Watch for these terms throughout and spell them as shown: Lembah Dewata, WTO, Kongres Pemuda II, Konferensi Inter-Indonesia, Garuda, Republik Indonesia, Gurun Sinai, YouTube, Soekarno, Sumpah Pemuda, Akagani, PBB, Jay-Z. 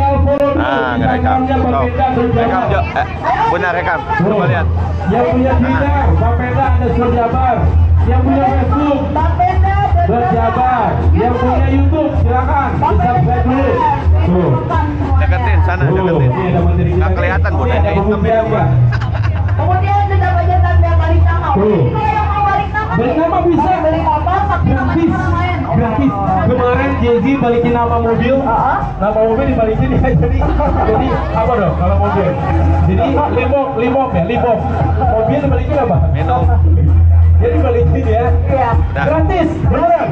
Nah, ngerekam. Rekam, rekam yuk. Benar rekam. Coba lihat. Yang punya Twitter, Bang Peta ada berjabar. Yang punya Facebook, Bang Peta berjabar. Yang punya YouTube, silakan subscribe dulu. Tuh. Deketin sana, deketin. Enggak kelihatan bonekanya hitam itu, Bang. Kemudian ada namanya tanda balik nama. Balik nama bisa beli motor tapi namanya gratis. Kemarin Jay-Z balikin nama mobil dibalikin ya, jadi apa dong kalau mobil? Jadi limop mobil dibalikin apa? Minum. Jadi balikin ya. Iya. Gratis, beneran.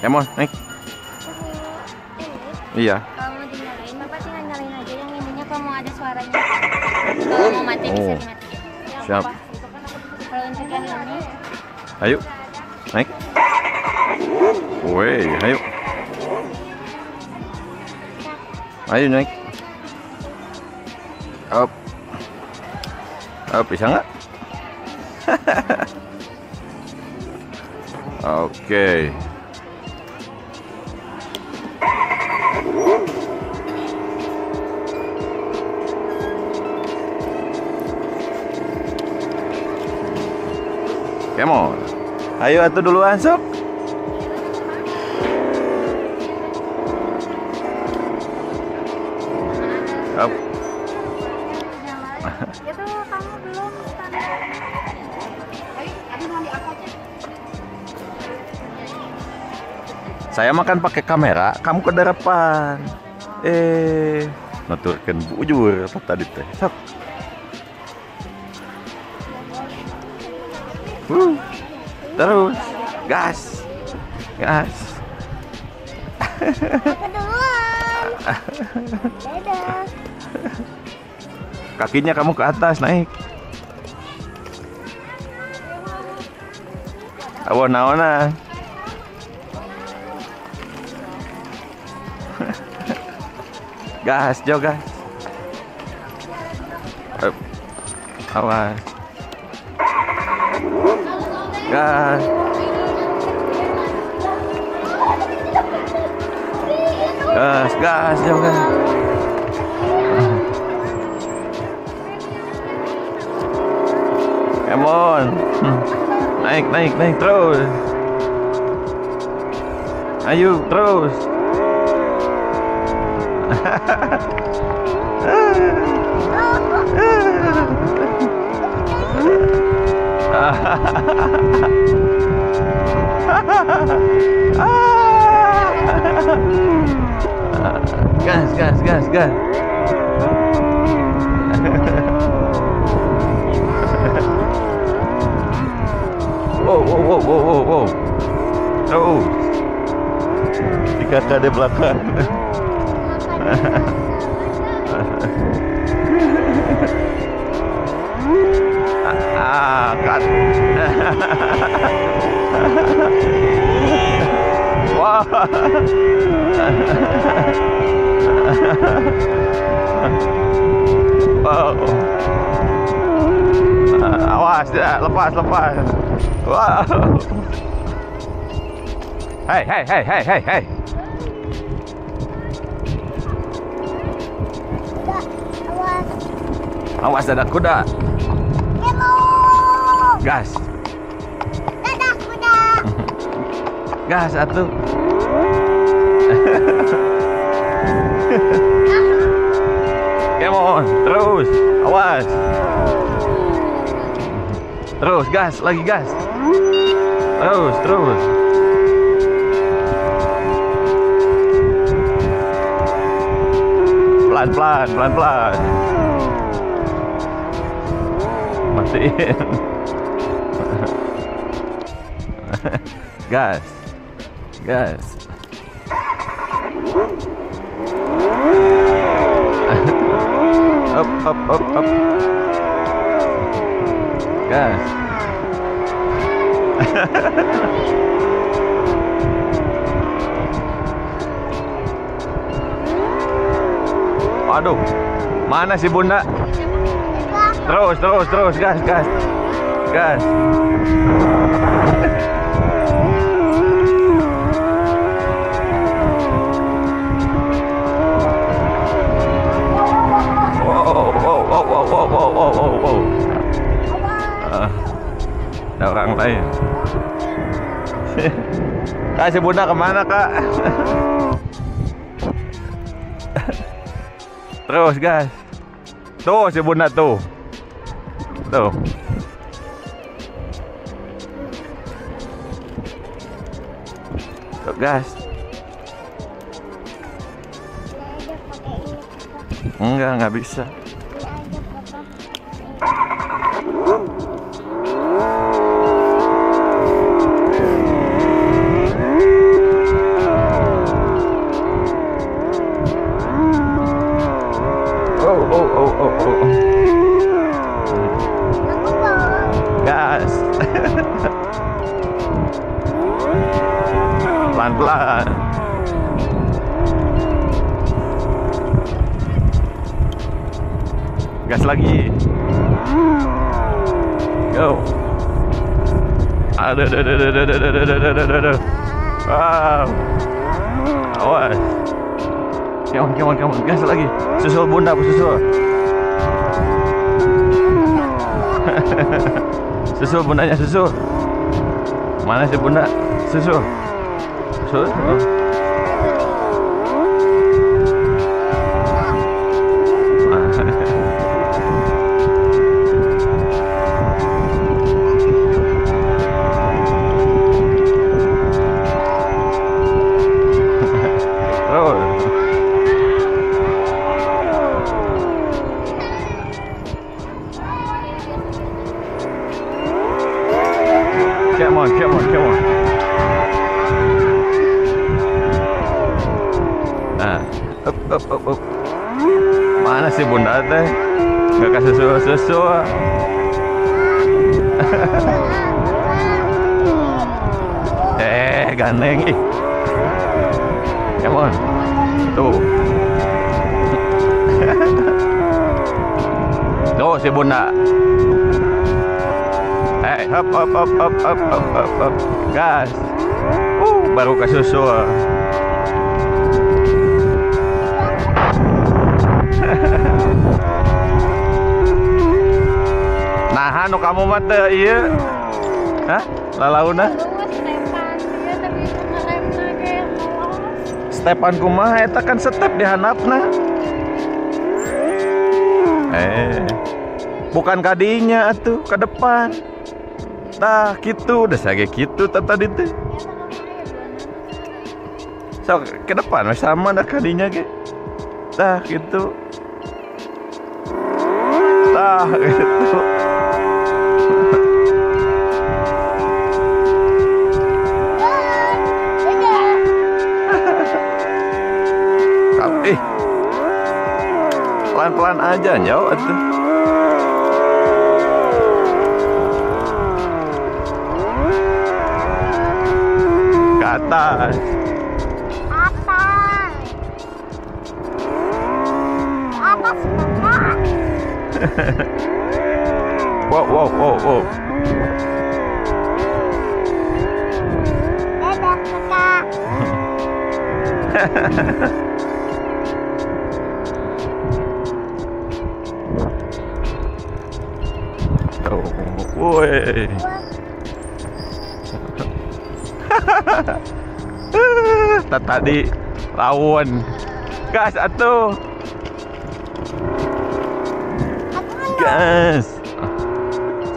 Emon, naik. Iya. Kamu dinyalain, Bapak tinggal nyalain aja yang ininya kalau mau ada suaranya. Kalau mau mati bisa dimatiin. Siap. Kalau untuk yang ini. Ayo. Naik. Woi, ayo. Ayo naik. Up. Up bisa nggak? Oke. Kemon. Ayo atuh duluan, sob. Up. Itu kamu belum saya makan pakai kamera, kamu ke depan. Nuturkan bujur apa tadi teh. Sok. Terus gas. Gas. Keduan. Dadah. Kakinya kamu ke atas naik. Awo naona. Gas, jo gas. Awas. Gas. Gas, gas, jo gas. Come on. Naik, naik, naik terus. Ayo terus. Gas, gas, gas, gas. Wow, wow, wow, wow, wow. Terus di kakak di belakang. Kat. Wah. Wow. Awas dia, lepas, lepas. Wow. Hey, hey, hey, hey, hey, hey. Awas ada kuda. Gas. Ada kuda. Gas atuh. Come on, terus. Awas. Terus gas, lagi gas. Terus, terus. Pelan-pelan, pelan-pelan. Matiin. Gas. Gas. Up, up, up, up. Gas. Aduh, mana si bunda? Terus, terus, terus, gas, gas, gas. Wow, wow, wow, wow, wow, wow, wow, wow, wow. Ada orang lain. Kak, si bunda kemana kak? Terus guys. Tuh si bunda tuh. Tuh. Tuh guys. Enggak, nggak bisa. Gas. Pelan-pelan. Gas lagi. Go. Aduh, aduh, aduh, aduh, aduh, aduh, aduh, aduh. Wow. Awas. Come on, come on, come on. Gas lagi. Susul bunda, susul. Susul bundanya, susul. Mana si bunda? Susul. Susul. Come on, come on, come on. Nah, up, up, up, up. Mana sih bunda teh? Gak kasih susu-susu. gandeng. Ih, come on. Tuh. Tuh si Bunda. Eh, hop hop hop hop hop hop hop hop. Gas. Baru kesusul. Nah, anu kamu mata iya. Hah? Lalauna? Stepan kumaha eta kan step di handapna. Bukan kadinya atuh, ke depan. Tah kitu, da sage kitu tadi teh. So ke depan sama dah kadinya ge. Tah kitu. Tah kitu. Pelan-pelan aja jauh itu. Ke atas. Atas. Atas enggak. Wow, wow, wow, wow. Atas enggak. Woi, tadi lawan gas atuh, gas.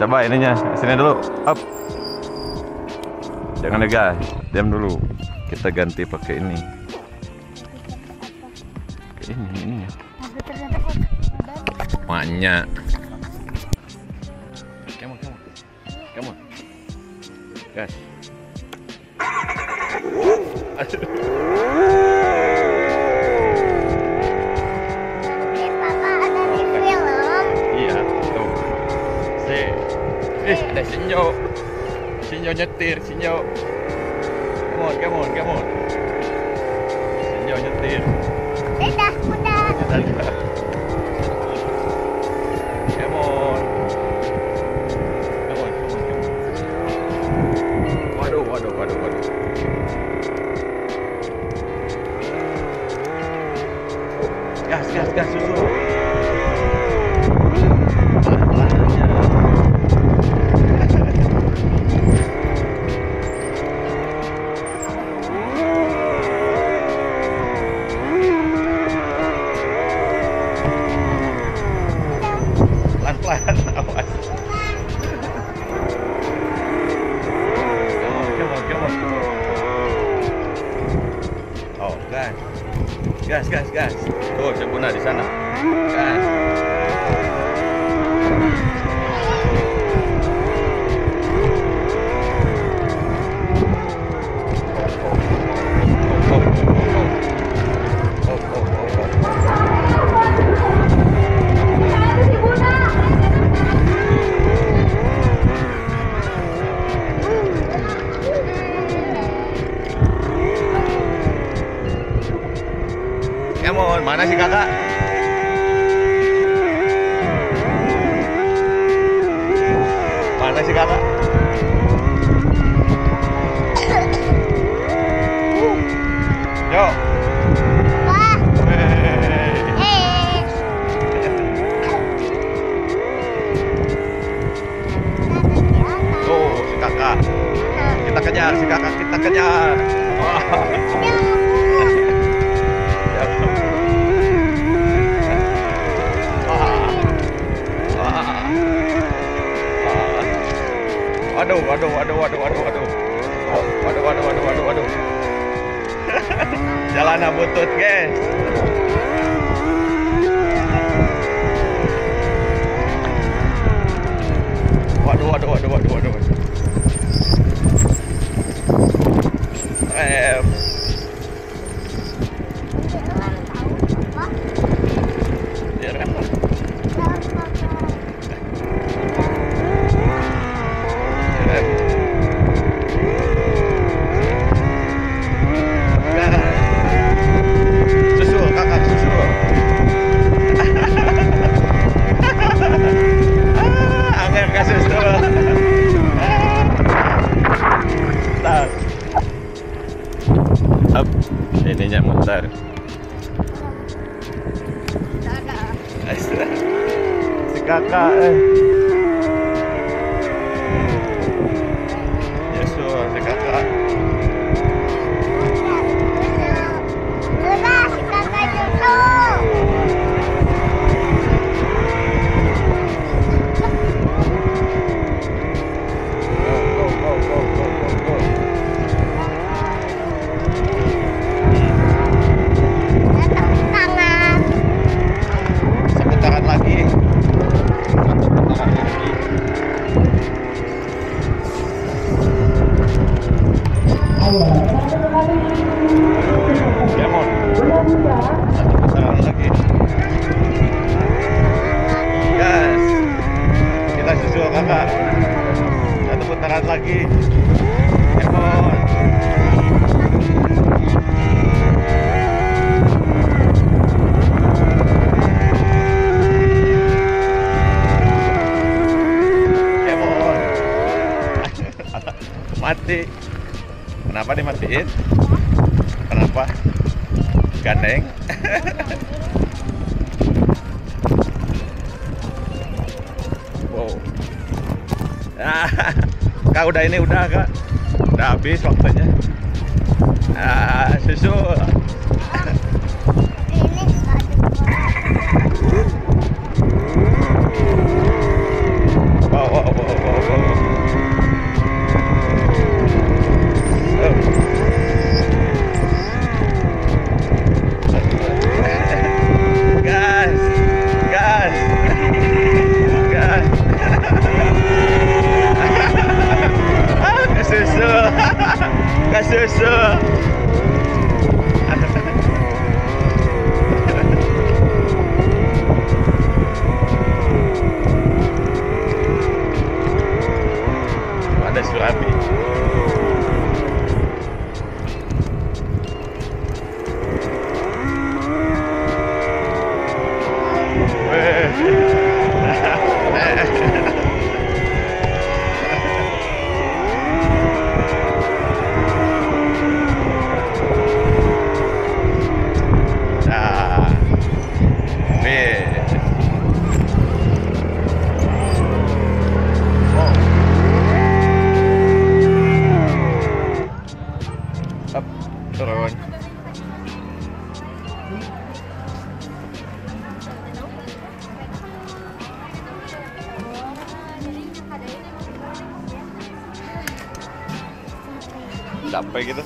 Coba ininya sini dulu, up. Jangan degas, diam dulu. Kita ganti pakai ini. Ini. Banyak. Gas. Papa ada di film. Iya, tuh. Dah sinyo. Sinyo nyetir, sinyo. Come on. Sinyo nyetir. Udah. Gas susu. Pelan-pelan awas. Oh, gas. Gas. Tuh, Sebuna di sana. Gas. Mana sih kakak? Yo. Wah. Tuh si kakak. Kita kejar si kakak, kita kejar. Oh. Waduh. Jalanan butut, guys. Waduh. bentar. Si kakak Yesua, si kakak. Lagi Emon. Emon. Mati. Kenapa dimatiin? Kenapa? Gandeng. Wow. Kak, udah ini udah kak, udah habis waktunya. Susu. Sampai gitu.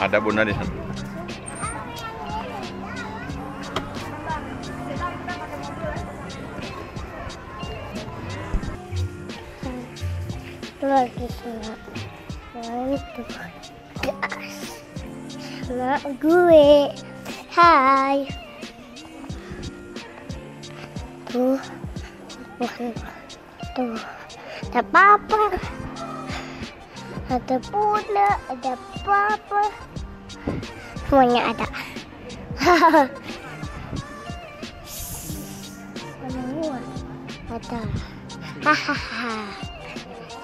Ada bunda di sana. Lagi sholat. Itu gas. Sholat gue. Hai. Tuh. Tuh. Tidak apa-apa. Ada bunda, ada papa, semuanya ada. Semua ada. Hahaha,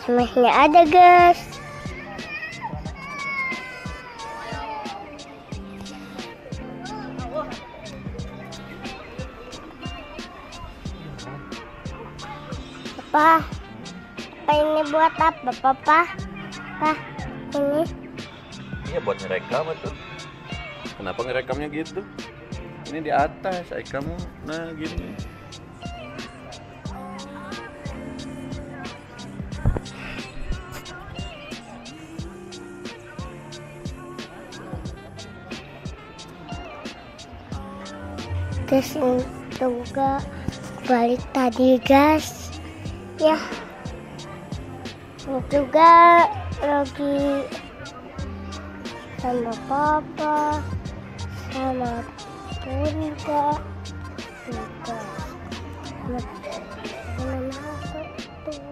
semuanya ada guys. Papa, apa ini buat apa papa? Pak, ini? Iya buat ngerekam tuh. Kenapa ngerekamnya gitu? Ini di atas, ay kamu, nah gini. Terus itu juga balik tadi guys, ya. Ini juga lagi sama papa, sama bunda, juga sama aku tuh,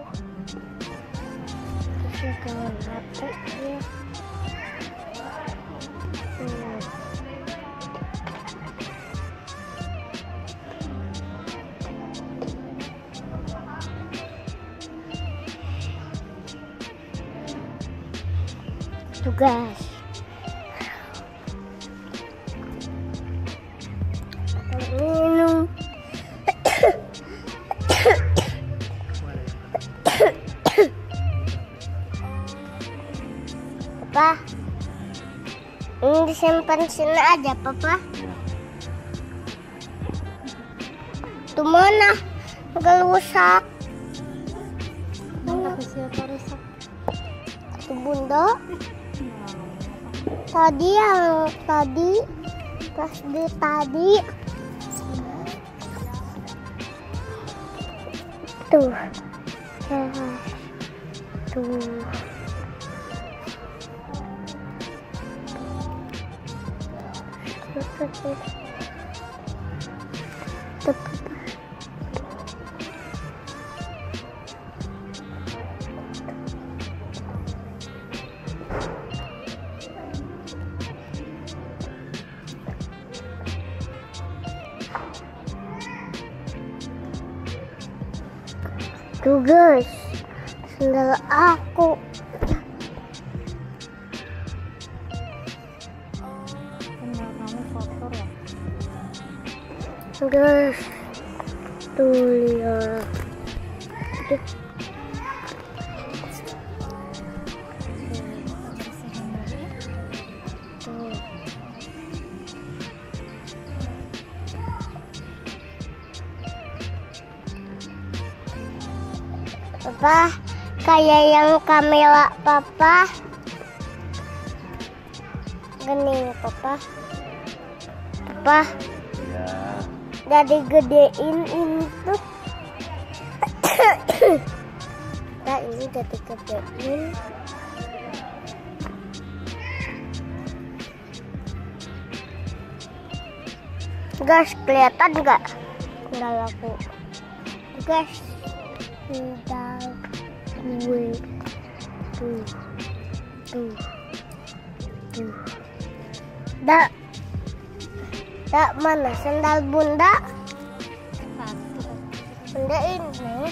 terus sama aku ya. Tugas Papa. Ini disimpan sini aja, Papa. Tuh mana? Enggak rusak. Mana siapa rusak? Tuh Bunda. Tadi yang tadi pas di tadi. Tuh. Tuh. Tuh guys, sendal aku. Guys, tuh lihat. Papa, kayak yang kamera Papa. Gini Papa. Papa. Ya. Dari gedein ini tuh. Nah, ini dari gedein. Guys, kelihatan nggak? Nggak laku. Guys, udah gue. Tuh. Dak mana sendal Bunda? Bunda ini.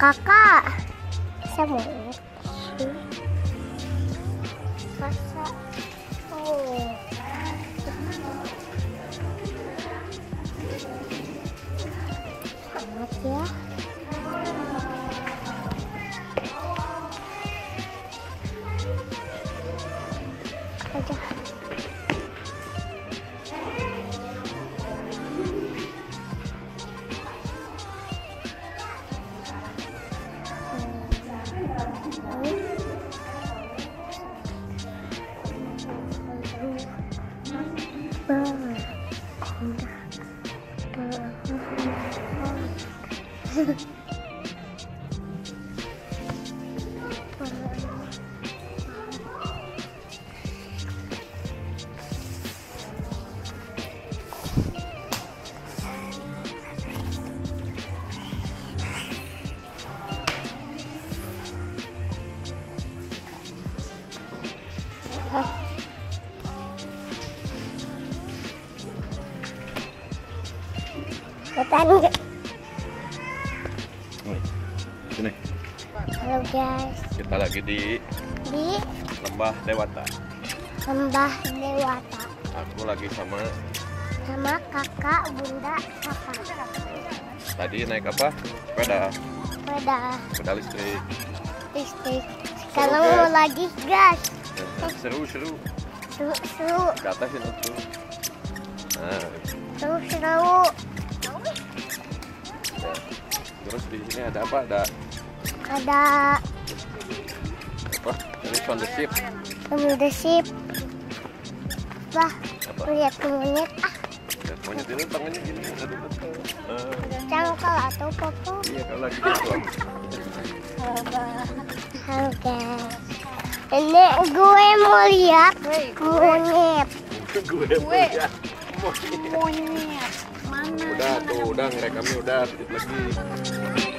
Kakak. Saya mau ini. Kakak. Oh. Selamat ya. Betul nggak? Sini. Halo guys. Kita lagi di Lembah Dewata. Lembah Dewata. Aku lagi sama kakak, Bunda, Papa. Tadi naik apa? Sepeda listrik. Sekarang mau lagi gas. Seru. Seru. Ke atas ini tuh. Nah. Seru. Terus di sini ada apa? Ada apa? Ini foundership. Wah, lihat monyet. Monyet itu tangannya gini. Cangkul atau popo? Iya, kalau lagi gitu. Halo guys. Ini gue mau lihat monyet. Monyet. Udah tuh, udah ngerekamnya udah sedikit lagi.